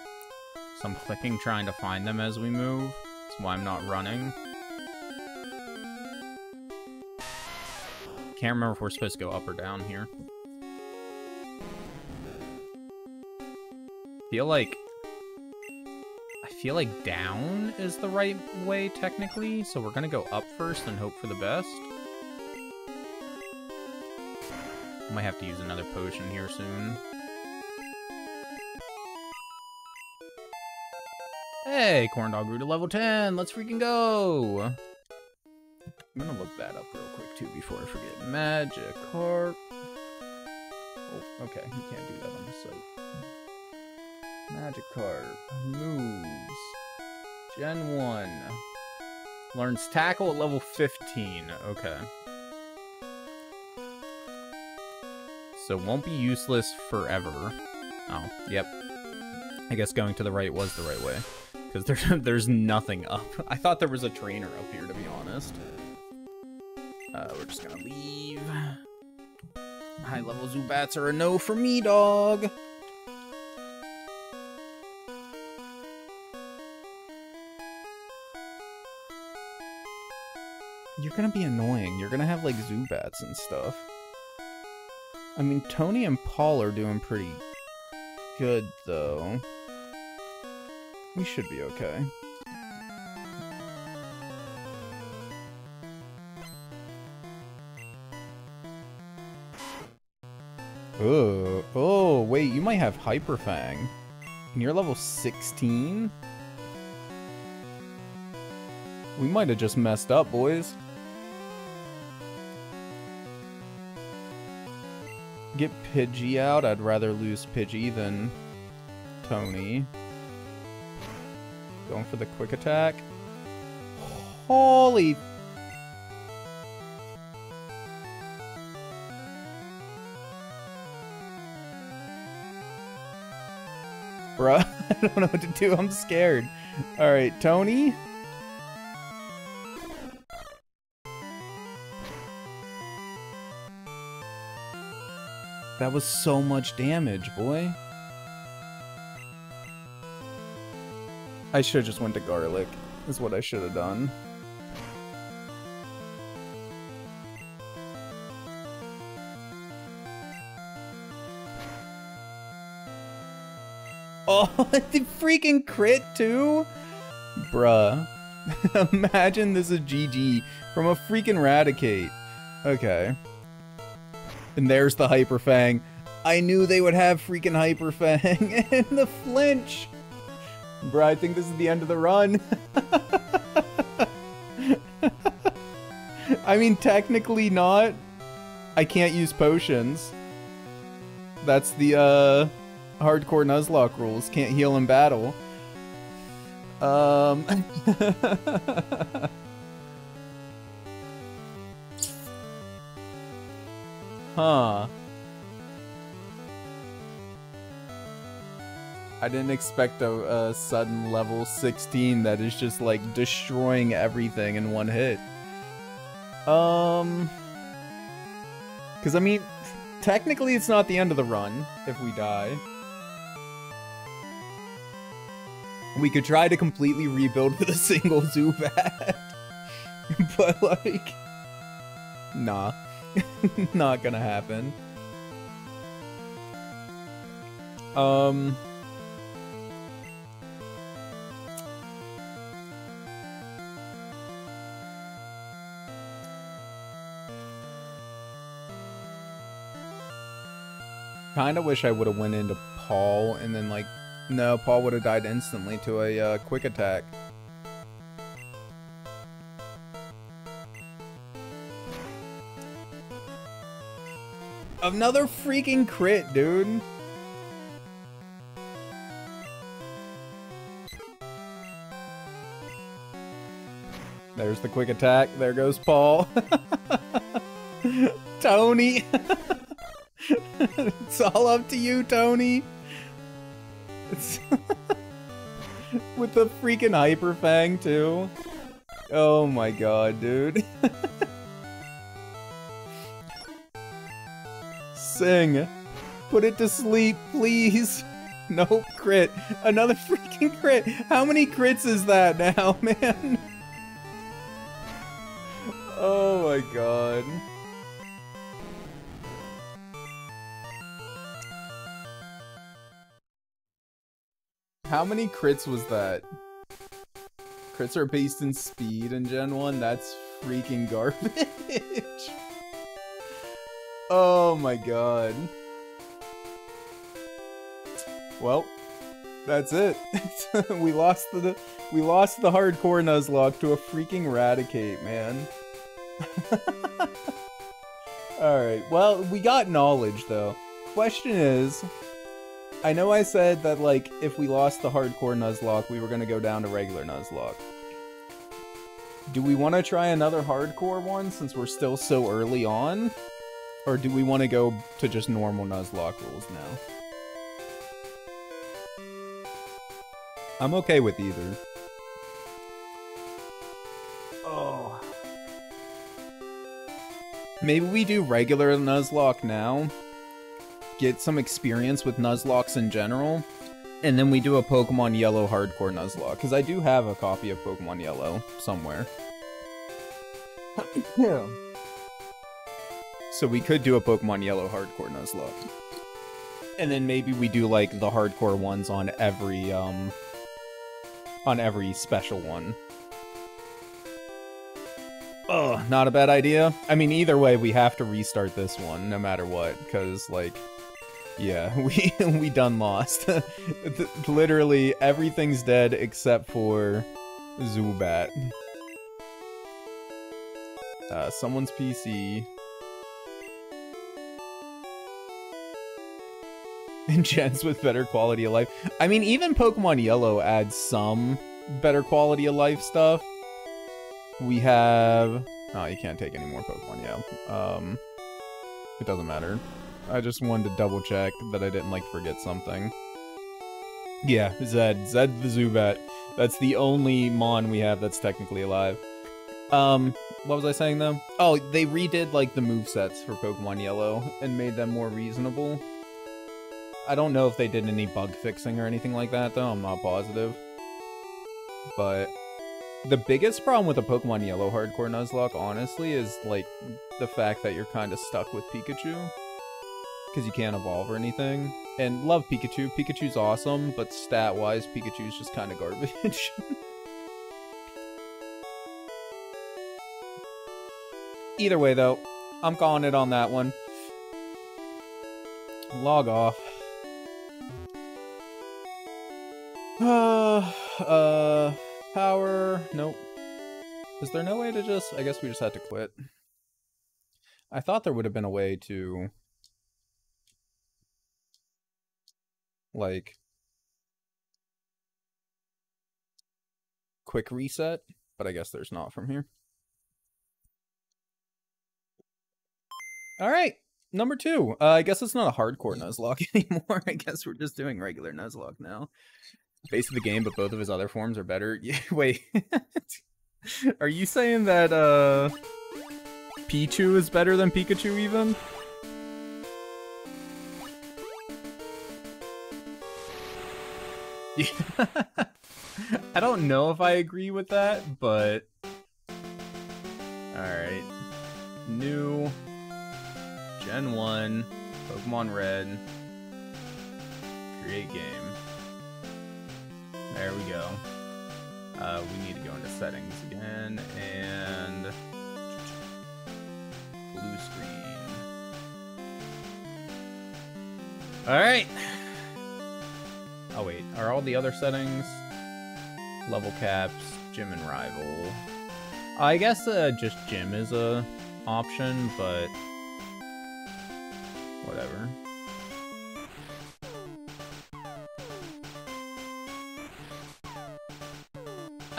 so I'm clicking trying to find them as we move. That's why I'm not running. Can't remember if we're supposed to go up or down here. Feel like I feel like down is the right way technically, so we're gonna go up first and hope for the best. I might have to use another potion here soon. Hey, Corndog grew to level ten. Let's freaking go. I'm gonna look that up real quick too before I forget. Magikarp. Oh, okay, you can't do that on the site. Magikarp moves. Gen one. Learns tackle at level fifteen. Okay. So won't be useless forever. Oh, yep. I guess going to the right was the right way. Because there's, there's nothing up. I thought there was a trainer up here, to be honest. Uh, we're just gonna leave. High-level Zubats are a no for me, dog. You're gonna be annoying. You're gonna have, like, Zubats and stuff. I mean, Tony and Paul are doing pretty good, though. We should be okay. Oh, oh, wait, you might have Hyper Fang. And you're level sixteen? We might have just messed up, boys. Get Pidgey out. I'd rather lose Pidgey than Tony. Going for the quick attack. Holy... Bruh, I don't know what to do. I'm scared. Alright, Tony? That was so much damage, boy. I should've just went to garlic, is what I should've done. Oh, the freaking crit too? Bruh. Imagine this is G G from a freaking Raticate. Okay. And there's the Hyper Fang. I knew they would have freaking Hyper Fang. And the flinch. Bro, I think this is the end of the run. I mean, technically not. I can't use potions. That's the uh, hardcore Nuzlocke rules. Can't heal in battle. Um... Huh. I didn't expect a, a sudden level sixteen that is just like destroying everything in one hit. Um, because I mean, technically it's not the end of the run if we die. We could try to completely rebuild with a single Zubat. But like, nah. Not gonna happen. Um. Kinda wish I would have went into Paul and then like, no, Paul would have died instantly to a uh, quick attack. Another freaking crit, dude. There's the quick attack. There goes Paul. Tony. It's all up to you, Tony. It's with the freaking Hyper Fang, too. Oh my god, dude. Sing. Put it to sleep, please. Nope, crit. Another freaking crit. How many crits is that now, man? Oh my god. How many crits was that? Crits are based in speed in Gen one? That's freaking garbage. Oh my god. Well, that's it. we lost the we lost the hardcore Nuzlocke to a freaking Raticate, man. Alright, well, we got knowledge though. Question is, I know I said that like if we lost the hardcore Nuzlocke, we were gonna go down to regular Nuzlocke. Do we wanna try another hardcore one since we're still so early on? Or do we wanna go to just normal Nuzlocke rules now? I'm okay with either. Oh. Maybe we do regular Nuzlocke now, get some experience with Nuzlocks in general, and then we do a Pokemon Yellow hardcore Nuzlocke, because I do have a copy of Pokemon Yellow somewhere. Yeah. So we could do a Pokemon Yellow hardcore Nuzlocke. And then maybe we do, like, the hardcore ones on every, um... on every special one. Ugh, not a bad idea. I mean, either way, we have to restart this one, no matter what, because, like... Yeah, we we done lost. Literally, everything's dead except for... Zubat. Uh, someone's P C... and gens with better quality of life. I mean, even Pokemon Yellow adds some better quality of life stuff. We have... Oh, you can't take any more Pokemon, yeah. Um, it doesn't matter. I just wanted to double check that I didn't, like, forget something. Yeah, Zed. Zed the Zubat. That's the only Mon we have that's technically alive. Um, what was I saying, though? Oh, they redid, like, the movesets for Pokemon Yellow and made them more reasonable. I don't know if they did any bug fixing or anything like that, though. I'm not positive. But the biggest problem with a Pokemon Yellow hardcore Nuzlocke, honestly, is, like, the fact that you're kind of stuck with Pikachu. Because you can't evolve or anything. And love Pikachu. Pikachu's awesome, but stat-wise, Pikachu's just kind of garbage. Either way, though, I'm calling it on that one. Log off. Uh, uh, power, nope. Is there no way to just, I guess we just had to quit. I thought there would have been a way to, like, quick reset, but I guess there's not from here. All right, number two. Uh, I guess it's not a hardcore Nuzlocke anymore. I guess we're just doing regular Nuzlocke now. Face of the game, but both of his other forms are better. Yeah, wait, are you saying that uh, Pichu is better than Pikachu even? Yeah. I don't know if I agree with that, but all right. New Gen one Pokemon Red. Create game. There we go. Uh, we need to go into settings again, and blue screen. Alright! Oh wait, are all the other settings? Level caps, gym and rival. I guess uh, just gym is a option, but whatever.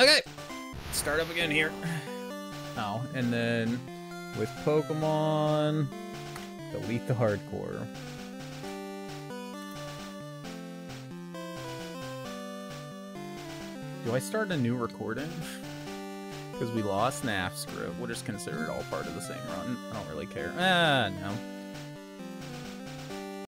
Okay, start up again here. Oh, and then with Pokemon, delete the hardcore. Do I start a new recording? Because we lost. Nah, screw it. We'll just consider it all part of the same run. I don't really care. Ah, no.